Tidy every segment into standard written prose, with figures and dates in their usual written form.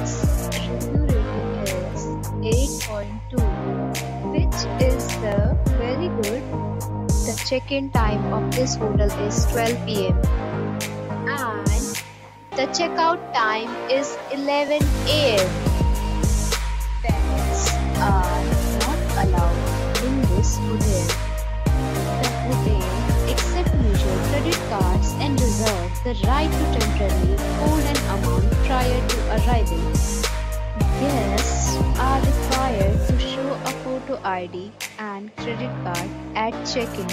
Its review is 8.2, which is very good. The check-in time of this hotel is 12 PM and the checkout time is 11 AM. Pets are not allowed in this hotel. The hotel accepts major credit cards and reserves the right to temporarily hold an amount prior to arrival. Guests are required to show a photo ID and credit card at check-in.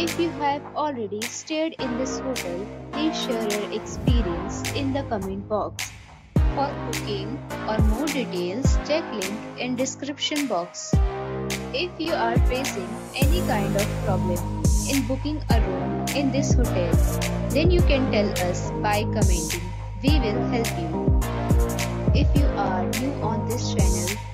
If you have already stayed in this hotel, please share your experience in the comment box. For booking or more details, check link in description box. If you are facing any kind of problem in booking a room in this hotel, then you can tell us by commenting. We will help you. If you are new on this channel